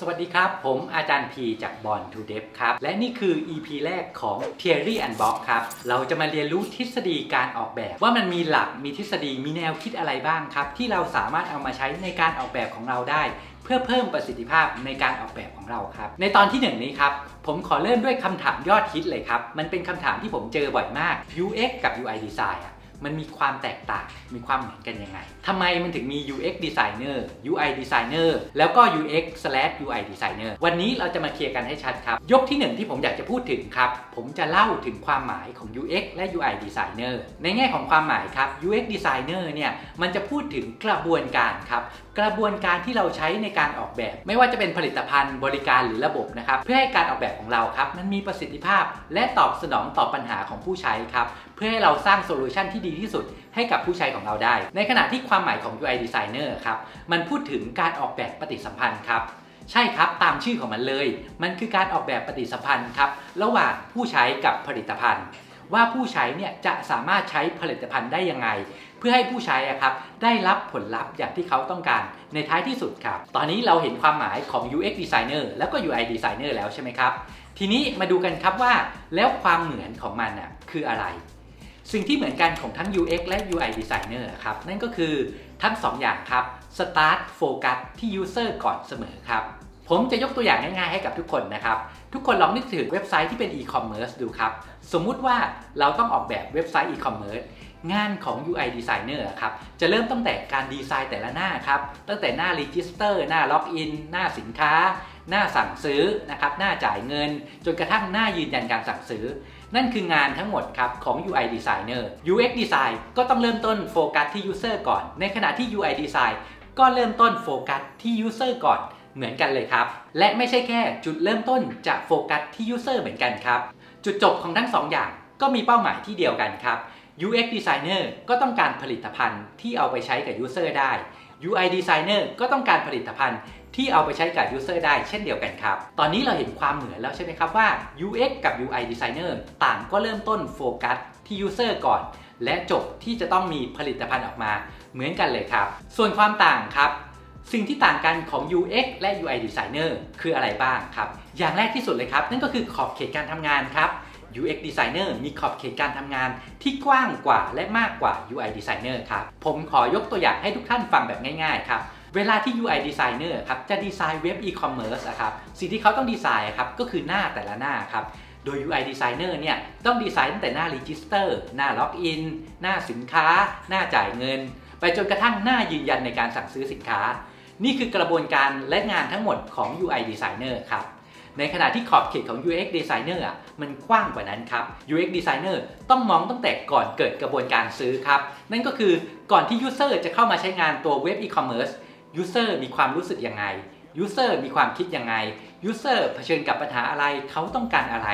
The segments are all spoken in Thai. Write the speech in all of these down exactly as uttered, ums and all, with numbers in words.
สวัสดีครับผมอาจารย์พีจาก Born to Dev ครับและนี่คือ อี พี แรกของ Theory Unboxed ครับเราจะมาเรียนรู้ทฤษฎีการออกแบบว่ามันมีหลักมีทฤษฎีมีแนวคิดอะไรบ้างครับที่เราสามารถเอามาใช้ในการออกแบบของเราได้เพื่อเพิ่มประสิทธิภาพในการออกแบบของเราครับในตอนที่หนึ่ง นี้ครับผมขอเริ่มด้วยคำถามยอดฮิตเลยครับมันเป็นคำถามที่ผมเจอบ่อยมาก ยู เอ็กซ์ กับ ยู ไอ Design อะมันมีความแตกต่างมีความเหมือนกันยังไงทำไมมันถึงมี ยู เอ็กซ์ Designer ยู ไอ Designer แล้วก็ ยู เอ็กซ์ สแลช ยู ไอ Designer วันนี้เราจะมาเคลียร์กันให้ชัดครับยกที่หนึ่งที่ผมอยากจะพูดถึงครับผมจะเล่าถึงความหมายของ ยู เอ็กซ์ และ ยู ไอ Designer ในแง่ของความหมายครับ ยู เอ็กซ์ Designer เนี่ยมันจะพูดถึงกระบวนการครับกระบวนการที่เราใช้ในการออกแบบไม่ว่าจะเป็นผลิตภัณฑ์บริการหรือระบบนะครับเพื่อให้การออกแบบของเราครับมันมีประสิทธิภาพและตอบสนองต่อปัญหาของผู้ใช้ครับเพื่อให้เราสร้างโซลูชันที่ดีที่สุดให้กับผู้ใช้ของเราได้ในขณะที่ความหมายของ ยู ไอ Designer ครับมันพูดถึงการออกแบบปฏิสัมพันธ์ครับใช่ครับตามชื่อของมันเลยมันคือการออกแบบปฏิสัมพันธ์ครับระหว่างผู้ใช้กับผลิตภัณฑ์ว่าผู้ใช้เนี่ยจะสามารถใช้ผลิตภัณฑ์ได้ยังไงเพื่อให้ผู้ใช้อะครับได้รับผลลัพธ์อย่างที่เขาต้องการในท้ายที่สุดครับตอนนี้เราเห็นความหมายของ ยู เอ็กซ์ Designer แล้วก็ ยู ไอ Designer แล้วใช่ไหมครับทีนี้มาดูกันครับว่าแล้วความเหมือนของมันอะคืออะไรสิ่งที่เหมือนกันของทั้ง ยู เอ็กซ์ และ ยู ไอ Designer ครับนั่นก็คือทั้งสอง อ, อย่างครับ Start Focus ที่ User ก่อนเสมอครับผมจะยกตัวอย่างง่ายๆให้กับทุกคนนะครับทุกคนลองนึกถึงเว็บไซต์ที่เป็น อีคอมเมิร์ซ ดูครับสมมุติว่าเราต้องออกแบบเว็บไซต์ อีคอมเมิร์ซ งานของ ยู ไอ Designer ครับจะเริ่มตั้งแต่การดีไซน์แต่ละหน้าครับตั้งแต่หน้า Register หน้า Login หน้าสินค้าหน้าสั่งซื้อนะครับหน้าจ่ายเงินจนกระทั่งหน้ายืนยันการสั่งซื้อนั่นคืองานทั้งหมดครับของ ยู ไอ Designer ยู เอ็กซ์ Design ก็ต้องเริ่มต้นโฟกัสที่ User ก่อนในขณะที่ ยู ไอ Design ก็เริ่มต้นโฟกัสที่ User ก่อนเหมือนกันเลยครับและไม่ใช่แค่จุดเริ่มต้นจะโฟกัสที่ User เหมือนกันครับจุดจบของทั้งสอง อ, อย่างก็มีเป้าหมายที่เดียวกันครับ ยู เอ็กซ์ Designer ก็ต้องการผลิตภัณฑ์ที่เอาไปใช้กับ User ได้ ยู ไอ Designer ก็ต้องการผลิตภัณฑ์ที่เอาไปใช้กับ User ได้เช่นเดียวกันครับตอนนี้เราเห็นความเหมือนแล้วใช่ไหมครับว่า ยู เอ็กซ์ กับ ยู ไอ Designer ต่างก็เริ่มต้นโฟกัสที่ User ก่อนและจบที่จะต้องมีผลิตภัณฑ์ออกมาเหมือนกันเลยครับส่วนความต่างครับสิ่งที่ต่างกันของ ยู เอ็กซ์ และ ยู ไอ Designer คืออะไรบ้างครับอย่างแรกที่สุดเลยครับนั่นก็คือขอบเขตการทำงานครับ ยู เอ็กซ์ Designer มีขอบเขตการทำงานที่กว้างกว่าและมากกว่า ยู ไอ Designer ครับผมขอยกตัวอย่างให้ทุกท่านฟังแบบง่ายๆครับเวลาที่ ยู ไอ Designer ครับจะดีไซน์เว็บ อีคอมเมิร์ซ ครับสิ่งที่เขาต้องดีไซน์ครับก็คือหน้าแต่ละหน้าครับโดย ยู ไอ Designer เนี่ยต้องดีไซน์ตั้งแต่หน้า Register หน้า Login หน้าสินค้าหน้าจ่ายเงินไปจนกระทั่งหน้ายืนยันในการสั่งซื้อสินค้านี่คือกระบวนการและงานทั้งหมดของ ยู ไอ Designer ครับในขณะที่ขอบเขตของ ยู เอ็กซ์ Designer อ่ะมันกว้างกว่านั้นครับ ยู เอ็กซ์ Designer ต้องมองตั้งแต่ก่อนเกิดกระบวนการซื้อครับนั่นก็คือก่อนที่ User จะเข้ามาใช้งานตัวเว็บ อีคอมเมิร์ซUser มีความรู้สึกยังไง User มีความคิดยังไง User เผชิญกับปัญหาอะไรเขาต้องการอะไร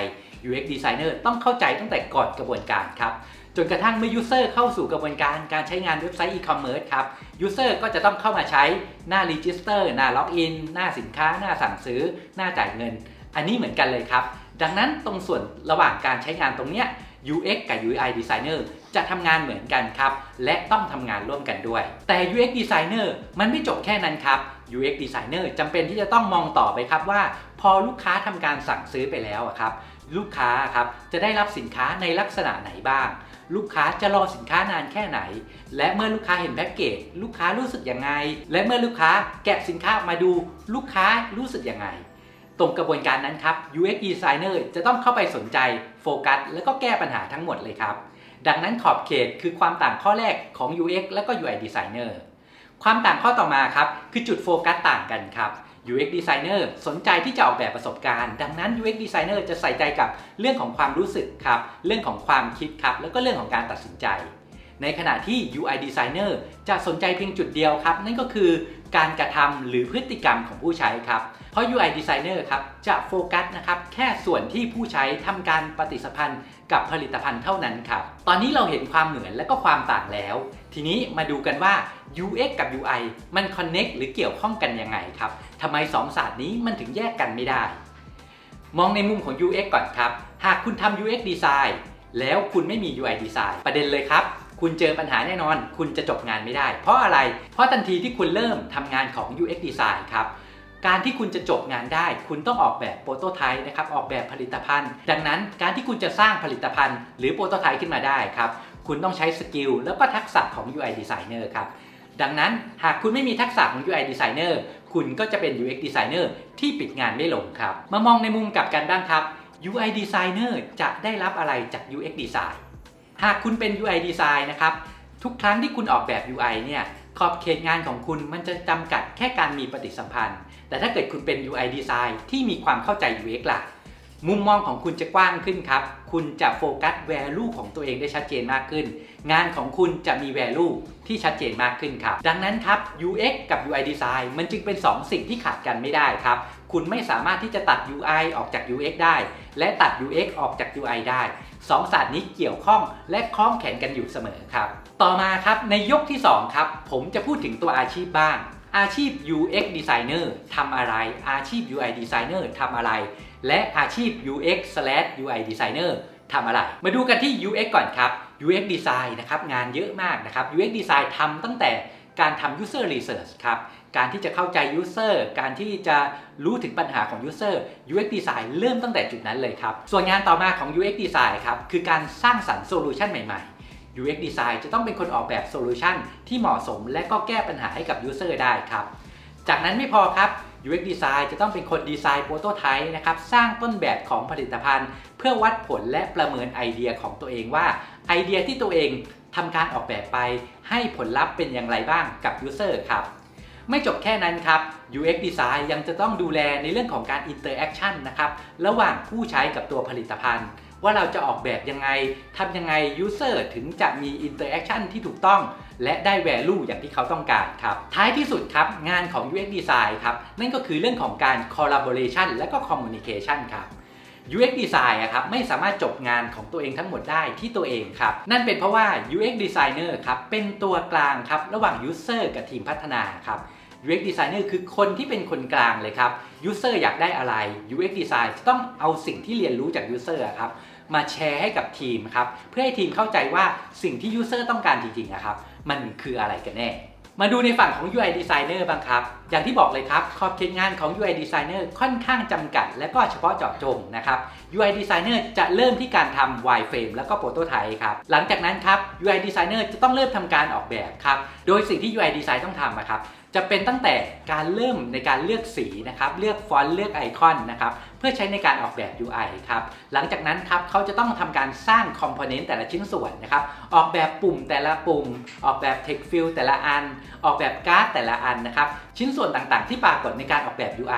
ยู เอ็กซ์ Designer ต้องเข้าใจตั้งแต่ก่อนกระบวนการครับจนกระทั่งเมื่อ User เข้าสู่กระบวนการการใช้งานเว็บไซต์ อีคอมเมิร์ซ ครับ User ก็จะต้องเข้ามาใช้หน้า Register หน้า Login หน้าสินค้าหน้าสั่งซื้อหน้าจ่ายเงินอันนี้เหมือนกันเลยครับดังนั้นตรงส่วนระหว่างการใช้งานตรงเนี้ย ยู เอ็กซ์ กับ ยู ไอ Designer จะทำงานเหมือนกันครับและต้องทำงานร่วมกันด้วยแต่ ยู เอ็กซ์ Designer มันไม่จบแค่นั้นครับ ยู เอ็กซ์ Designer จำเป็นที่จะต้องมองต่อไปครับว่าพอลูกค้าทำการสั่งซื้อไปแล้วครับลูกค้าครับจะได้รับสินค้าในลักษณะไหนบ้างลูกค้าจะรอสินค้านานแค่ไหนและเมื่อลูกค้าเห็นแพ็กเกจลูกค้ารู้สึกยังไงและเมื่อลูกค้าแกะสินค้ามาดูลูกค้ารู้สึกยังไงตรงกระบวนการนั้นครับ ยู เอ็กซ์ Designer จะต้องเข้าไปสนใจโฟกัสแล้วก็แก้ปัญหาทั้งหมดเลยครับดังนั้นขอบเขตคือความต่างข้อแรกของ ยู เอ็กซ์ และก็ ยู ไอ Designer ความต่างข้อต่อมาครับคือจุดโฟกัสต่างกันครับ ยู เอ็กซ์ Designer สนใจที่จะออกแบบประสบการณ์ดังนั้น ยู เอ็กซ์ Designer จะใส่ใจกับเรื่องของความรู้สึกครับเรื่องของความคิดครับแล้วก็เรื่องของการตัดสินใจในขณะที่ ยู ไอ Designer จะสนใจเพียงจุดเดียวครับนั่นก็คือการกระทำหรือพฤติกรรมของผู้ใช้ครับเพราะ ยู ไอ Designer ครับจะโฟกัสนะครับแค่ส่วนที่ผู้ใช้ทำการปฏิสัมพันธ์กับผลิตภัณฑ์เท่านั้นครับตอนนี้เราเห็นความเหมือนและก็ความต่างแล้วทีนี้มาดูกันว่า ยู เอ็กซ์ กับ ยู ไอ มัน คอนเนค หรือเกี่ยวข้องกันยังไงครับทำไมสองศาสตร์นี้มันถึงแยกกันไม่ได้มองในมุมของ ยู เอ็กซ์ ก่อนครับหากคุณทำ ยู เอ็กซ์ Design แล้วคุณไม่มี ยู ไอ Design ประเด็นเลยครับคุณเจอปัญหาแน่นอนคุณจะจบงานไม่ได้เพราะอะไรเพราะทันทีที่คุณเริ่มทำงานของ ยู เอ็กซ์ Design ครับ การที่คุณจะจบงานได้คุณต้องออกแบบโปรโตไทป์นะครับออกแบบผลิตภัณฑ์ดังนั้นการที่คุณจะสร้างผลิตภัณฑ์หรือโปรโตไทป์ขึ้นมาได้ครับคุณต้องใช้สกิลแล้วก็ทักษะของ ยู ไอ Designer ครับดังนั้นหากคุณไม่มีทักษะของ ยู ไอ Designer คุณก็จะเป็น ยู เอ็กซ์ Designer ที่ปิดงานไม่ลงครับมามองในมุมกลับกันบ้างครับ ยู ไอ Designer จะได้รับอะไรจาก ยู เอ็กซ์ Design หากคุณเป็น ยู ไอ Design นะครับทุกครั้งที่คุณออกแบบ ยู ไอ เนี่ยขอบเขตงานของคุณมันจะจำกัดแค่การมีปฏิสัมพันธ์แต่ถ้าเกิดคุณเป็น ยู ไอ Design ที่มีความเข้าใจ ยู เอ็กซ์ ล่ะมุมมองของคุณจะกว้างขึ้นครับคุณจะโฟกัส value ของตัวเองได้ชัดเจนมากขึ้นงานของคุณจะมี value ที่ชัดเจนมากขึ้นครับดังนั้นครับ ยู เอ็กซ์ กับ ยู ไอ Design มันจึงเป็นสองสิ่งที่ขาดกันไม่ได้ครับคุณไม่สามารถที่จะตัด ยู ไอ ออกจาก ยู เอ็กซ์ ได้และตัด ยู เอ็กซ์ ออกจาก ยู ไอ ได้สองศาสตร์นี้เกี่ยวข้องและคล้องแขนกันอยู่เสมอครับต่อมาครับในยกที่สองครับผมจะพูดถึงตัวอาชีพบ้างอาชีพ ยู เอ็กซ์ Designer ทำอะไรอาชีพ ยู ไอ Designer ทำอะไรและอาชีพ ยู เอ็กซ์ สแลช ยู ไอ Designer ทำอะไรมาดูกันที่ ยู เอ็กซ์ ก่อนครับ ยู เอ็กซ์ Design นะครับงานเยอะมากนะครับ ยู เอ็กซ์ Design ทำตั้งแต่การทำ User Research ครับการที่จะเข้าใจ User การที่จะรู้ถึงปัญหาของ User ยู เอ็กซ์ Design เริ่มตั้งแต่จุดนั้นเลยครับส่วนงานต่อมาของ ยู เอ็กซ์ Design ครับคือการสร้างสรรค์ Solution ใหม่ๆยู เอ็กซ์ Design จะต้องเป็นคนออกแบบโซลูชันที่เหมาะสมและก็แก้ปัญหาให้กับ User ได้ครับจากนั้นไม่พอครับ ยู เอ็กซ์ Design จะต้องเป็นคนดีไซน์โปรโตไทป์นะครับสร้างต้นแบบของผลิตภัณฑ์เพื่อวัดผลและประเมินไอเดียของตัวเองว่าไอเดียที่ตัวเองทำการออกแบบไปให้ผลลัพธ์เป็นอย่างไรบ้างกับ User ครับไม่จบแค่นั้นครับ ยู เอ็กซ์ Design ยังจะต้องดูแลในเรื่องของการ Interaction นะครับระหว่างผู้ใช้กับตัวผลิตภัณฑ์ว่าเราจะออกแบบยังไงทำยังไง User ถึงจะมี Interaction ที่ถูกต้องและได้ Value อย่างที่เขาต้องการครับท้ายที่สุดครับงานของ ยู เอ็กซ์ Design ครับนั่นก็คือเรื่องของการ Collaboration และก็ Communication ครับ ยู เอ็กซ์ Design ครับไม่สามารถจบงานของตัวเองทั้งหมดได้ที่ตัวเองครับนั่นเป็นเพราะว่า ยู เอ็กซ์ Designer ครับเป็นตัวกลางครับระหว่าง User กับทีมพัฒนาครับยู เอ็กซ์ Designer คือคนที่เป็นคนกลางเลยครับ User อยากได้อะไร ยู เอ็กซ์ Design จะต้องเอาสิ่งที่เรียนรู้จาก User ครับมาแชร์ให้กับทีมครับเพื่อให้ทีมเข้าใจว่าสิ่งที่ User ต้องการจริงๆนะครับมันคืออะไรกันแน่มาดูในฝั่งของ ยู ไอ Designer บ้างครับอย่างที่บอกเลยครับขอบเขตงานของ ยู ไอ Designer ค่อนข้างจำกัดและก็เฉพาะเจาะจงนะครับ ยู ไอ Designer จะเริ่มที่การทำ Wireframe แล้วก็ Prototype ครับหลังจากนั้นครับ ยู ไอ Designer จะต้องเริ่มทำการออกแบบครับโดยสิ่งที่ ยู ไอ Design ต้องทำนะครับจะเป็นตั้งแต่การเริ่มในการเลือกสีนะครับเลือกฟอนต์เลือกไอคอนนะครับเพื่อใช้ในการออกแบบ ยู ไอ ครับหลังจากนั้นครับเขาจะต้องทำการสร้างคอมโพเนนต์แต่ละชิ้นส่วนนะครับออกแบบปุ่มแต่ละปุ่มออกแบบเทคฟิลแต่ละอันออกแบบการ์ดแต่ละอันนะครับชิ้นส่วนต่างๆที่ปรากฏในการออกแบบ ยู ไอ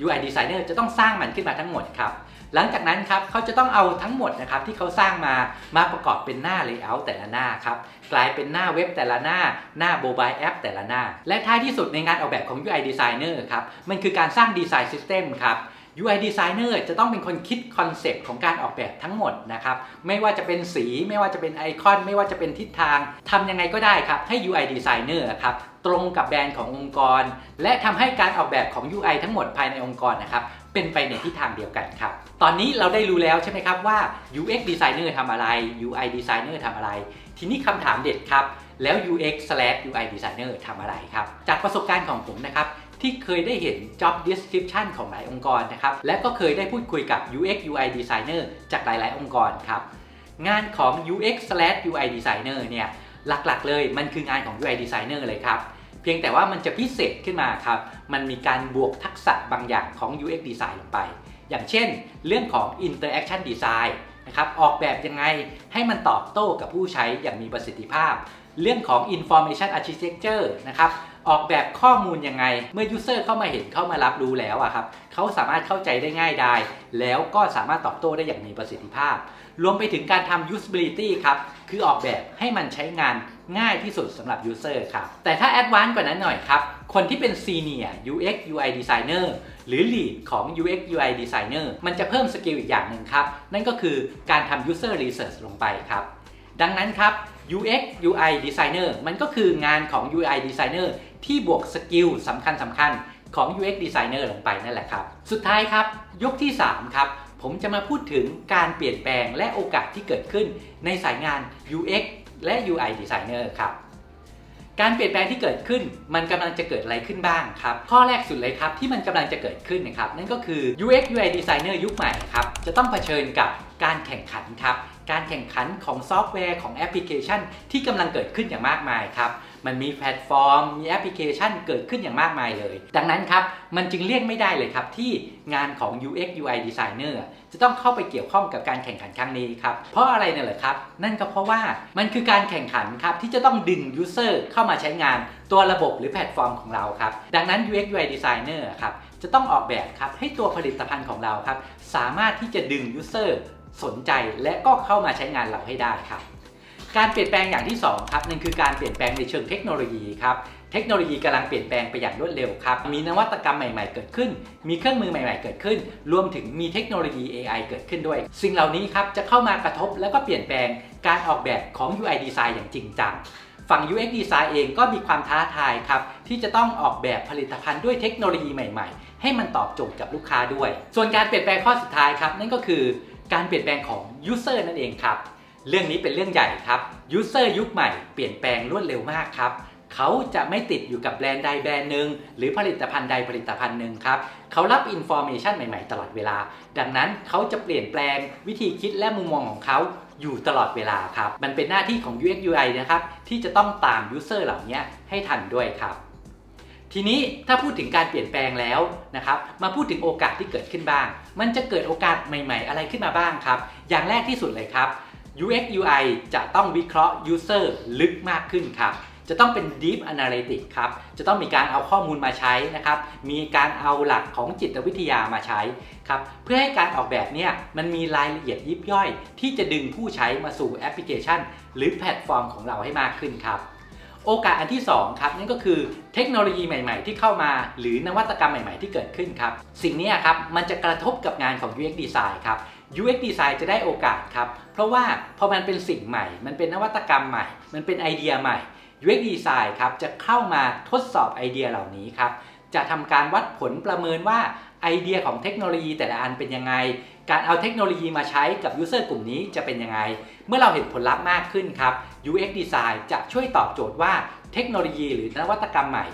ยู ไอ Designer จะต้องสร้างมันขึ้นมาทั้งหมดครับหลังจากนั้นครับเขาจะต้องเอาทั้งหมดนะครับที่เขาสร้างมามาประกอบเป็นหน้า Layout แต่ละหน้าครับกลายเป็นหน้าเว็บแต่ละหน้าหน้า Mobile App แต่ละหน้าและท้ายที่สุดในงานออกแบบของ ยู ไอ Designer ครับมันคือการสร้าง Design System ครับ ยู ไอ Designer จะต้องเป็นคนคิดคอนเซปต์ของการออกแบบทั้งหมดนะครับไม่ว่าจะเป็นสีไม่ว่าจะเป็นไอคอนไม่ว่าจะเป็นทิศทางทำยังไงก็ได้ครับให้ ยู ไอ Designer ครับตรงกับแบรนด์ขององค์กรและทำให้การออกแบบของ ยู ไอ ทั้งหมดภายในองค์กรนะครับเป็นไปในทิศทางเดียวกันครับตอนนี้เราได้รู้แล้วใช่ไหมครับว่า ยู เอ็กซ์ Designer ทำอะไร ยู ไอ Designer ทำอะไรทีนี้คำถามเด็ดครับแล้ว ยู เอ็กซ์ สแลช ยู ไอ Designer ทำอะไรครับจากประสบการณ์ของผมนะครับที่เคยได้เห็น Job Description ของหลายองค์กรนะครับและก็เคยได้พูดคุยกับ ยู เอ็กซ์ ยู ไอ Designer จากหลายๆองค์กรครับงานของ ยู เอ็กซ์ สแลช ยู ไอ Designer เนี่ยหลักๆเลยมันคืองานของ ยู ไอ Designer เลยครับเพียงแต่ว่ามันจะพิเศษขึ้นมาครับมันมีการบวกทักษะบางอย่างของ ยู เอ็กซ์ Design ลงไปอย่างเช่นเรื่องของ Interaction Design นะครับออกแบบยังไงให้มันตอบโต้กับผู้ใช้อย่างมีประสิทธิภาพเรื่องของ Information Architecture นะครับออกแบบข้อมูลยังไงเมื่อ User เข้ามาเห็นเข้ามารับรู้แล้วอะครับเขาสามารถเข้าใจได้ง่ายดายแล้วก็สามารถตอบโต้ได้อย่างมีประสิทธิภาพรวมไปถึงการทำ Usability ครับคือออกแบบให้มันใช้งานง่ายที่สุดสำหรับ User ครับแต่ถ้า Advanced กว่านั้นหน่อยครับคนที่เป็น Senior ยู เอ็กซ์ ยู ไอ Designer หรือ Lead ของ ยู เอ็กซ์ ยู ไอ Designer มันจะเพิ่มสกิลอีกอย่างหนึ่งครับนั่นก็คือการทำ User Research ลงไปครับดังนั้นครับ ยู เอ็กซ์ ยู ไอ Designer มันก็คืองานของ ยู ไอ Designer ที่บวกสกิลสำคัญสำคัญของ ยู เอ็กซ์ Designer ลงไปนั่นแหละครับสุดท้ายครับยกที่สามครับผมจะมาพูดถึงการเปลี่ยนแปลงและโอกาสที่เกิดขึ้นในสายงาน ยู เอ็กซ์ และ ยู ไอ Designer ครับ การเปลี่ยนแปลงที่เกิดขึ้นมันกำลังจะเกิดอะไรขึ้นบ้างครับข้อแรกสุดเลยครับที่มันกำลังจะเกิดขึ้นนะครับนั่นก็คือ ยู เอ็กซ์ ยู ไอ Designer ยุคใหม่ครับจะต้องเผชิญกับการแข่งขันครับการแข่งขันของซอฟต์แวร์ของแอปพลิเคชันที่กำลังเกิดขึ้นอย่างมากมายครับมันมีแพลตฟอร์มมีแอปพลิเคชันเกิดขึ้นอย่างมากมายเลยดังนั้นครับมันจึงเลี่ยงไม่ได้เลยครับที่งานของ ยู เอ็กซ์ ยู ไอ Designer จะต้องเข้าไปเกี่ยวข้องกับการแข่งขันครั้งนี้ครับเพราะอะไรเนี่ยเหรอครับนั่นก็เพราะว่ามันคือการแข่งขันครับที่จะต้องดึง User เข้ามาใช้งานตัวระบบหรือแพลตฟอร์มของเราครับดังนั้น ยู เอ็กซ์ ยู ไอ Designer ครับจะต้องออกแบบครับให้ตัวผลิตภัณฑ์ของเราครับสามารถที่จะดึง User สนใจและก็เข้ามาใช้งานเราให้ได้ครับการเปลี่ยนแปลงอย่างที่สองครับนั่นคือการเปลี่ยนแปลงในเชิงเทคโนโลยีครับเทคโนโลยีกำลังเปลี่ยนแปลงไปอย่างรวดเร็วครับมีนวัตกรรมใหม่ๆเกิดขึ้นมีเครื่องมือใหม่ๆเกิดขึ้นรวมถึงมีเทคโนโลยี เอ ไอ เกิดขึ้นด้วยสิ่งเหล่านี้ครับจะเข้ามากระทบและก็เปลี่ยนแปลงการออกแบบของ ยู ไอ Design อย่างจริงจังฝั่ง ยู เอ็กซ์ Design เองก็มีความท้าทายครับที่จะต้องออกแบบผลิตภัณฑ์ด้วยเทคโนโลยีใหม่ๆให้มันตอบโจทย์กับลูกค้าด้วยส่วนการเปลี่ยนแปลงข้อสุดท้ายครับนั่นก็คือการเปลี่ยนแปลงของ User นั่นเองครับเรื่องนี้เป็นเรื่องใหญ่ครับ User ยุคใหม่เปลี่ยนแปลงรวดเร็วมากครับเขาจะไม่ติดอยู่กับแบรนด์ใดแบรนด์หนึ่งหรือผลิตภัณฑ์ใดผลิตภัณฑ์หนึ่งครับเขารับอินฟอร์เมชันใหม่ๆตลอดเวลาดังนั้นเขาจะเปลี่ยนแปลงวิธีคิดและมุมมองของเขาอยู่ตลอดเวลาครับมันเป็นหน้าที่ของ ยู เอ็กซ์ ยู ไอ นะครับที่จะต้องตาม User เหล่านี้ให้ทันด้วยครับทีนี้ถ้าพูดถึงการเปลี่ยนแปลงแล้วนะครับมาพูดถึงโอกาสที่เกิดขึ้นบ้างมันจะเกิดโอกาสใหม่ๆอะไรขึ้นมาบ้างครับอย่างแรกที่สุดเลยครับยู เอ็กซ์ ยู ไอ จะต้องวิเคราะห์ User ลึกมากขึ้นครับจะต้องเป็น Deep Analytics ครับจะต้องมีการเอาข้อมูลมาใช้นะครับมีการเอาหลักของจิตวิทยามาใช้ครับเพื่อให้การออกแบบเนี่ยมันมีรายละเอียดยิบย่อยที่จะดึงผู้ใช้มาสู่แอปพลิเคชันหรือแพลตฟอร์มของเราให้มากขึ้นครับโอกาสอันที่สองครับนั่นก็คือเทคโนโลยีใหม่ๆที่เข้ามาหรือนวัตกรรมใหม่ๆที่เกิดขึ้นครับสิ่งนี้ครับมันจะกระทบกับงานของ ยู เอ็กซ์ Design ครับ ยู เอ็กซ์ Design จะได้โอกาสครับเพราะว่าพอมันเป็นสิ่งใหม่มันเป็นนวัตกรรมใหม่มันเป็นไอเดียใหม่ ยู เอ็กซ์ Design ครับจะเข้ามาทดสอบไอเดียเหล่านี้ครับจะทำการวัดผลประเมินว่าไอเดียของเทคโนโลยีแต่ละอันเป็นยังไงการเอาเทคโนโลยีมาใช้กับ User กลุ่มนี้จะเป็นยังไงเมื่อเราเห็นผลลัพธ์มากขึ้นครับ ยู เอ็กซ์ Design จะช่วยตอบโจทย์ว่าเทคโนโลยีหรือนวัตกรรมใหม่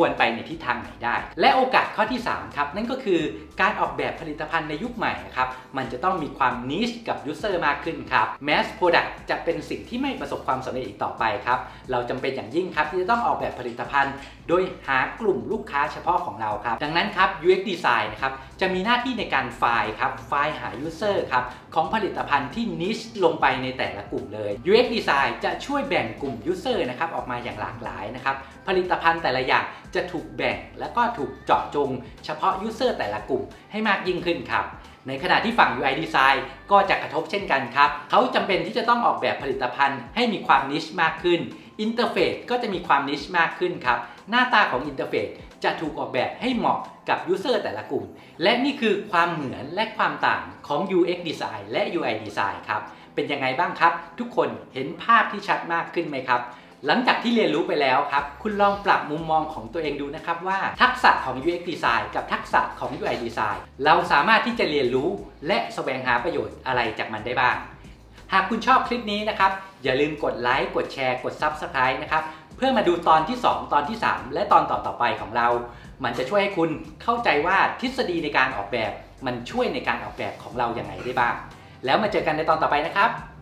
ควรไปในทิศทางไหนได้และโอกาสข้อที่สามครับนั่นก็คือการออกแบบผลิตภัณฑ์ในยุคใหม่ครับมันจะต้องมีความนิชกับ User มากขึ้นครับ Mass Product จะเป็นสิ่งที่ไม่ประสบความสำเร็จอีกต่อไปครับเราจำเป็นอย่างยิ่งครับที่จะต้องออกแบบผลิตภัณฑ์โดยหากลุ่มลูกค้าเฉพาะของเราครับดังนั้นครับ ยู เอ็กซ์ Design นะครับจะมีหน้าที่ในการไฟล์ครับไฟล์หา User ครับของผลิตภัณฑ์ที่นิชลงไปในแต่ละกลุ่มเลย ยู เอ็กซ์ Design จะช่วยแบ่งกลุ่ม User นะครับออกมาอย่างหลากหลายนะครับผลิตภัณฑ์แต่ละอย่างจะถูกแบ่งและก็ถูกเจาะจงเฉพาะ User แต่ละกลุ่มให้มากยิ่งขึ้นครับในขณะที่ฝั่ง ยู ไอ Design ก็จะกระทบเช่นกันครับเขาจำเป็นที่จะต้องออกแบบผลิตภัณฑ์ให้มีความนิชมากขึ้นอินเทอร์เฟซก็จะมีความนิชมากขึ้นครับหน้าตาของอินเทอร์เฟซจะถูกออกแบบให้เหมาะกับ User แต่ละกลุ่มและนี่คือความเหมือนและความต่างของ ยู เอ็กซ์ Design และ ยู ไอ Design ครับเป็นยังไงบ้างครับทุกคนเห็นภาพที่ชัดมากขึ้นไหมครับหลังจากที่เรียนรู้ไปแล้วครับคุณลองปรับมุมมองของตัวเองดูนะครับว่าทักษะของ ยู เอ็กซ์ Design กับทักษะของ ยู ไอ Design เราสามารถที่จะเรียนรู้และแสวงหาประโยชน์อะไรจากมันได้บ้างหากคุณชอบคลิปนี้นะครับอย่าลืมกดไลค์กดแชร์กด Subscribe นะครับเพื่อมาดูตอนที่สองตอนที่สามและตอนต่อๆไปของเรามันจะช่วยให้คุณเข้าใจว่าทฤษฎีในการออกแบบมันช่วยในการออกแบบของเราอย่างไรได้บ้างแล้วมาเจอกันในตอนต่อไปนะครับ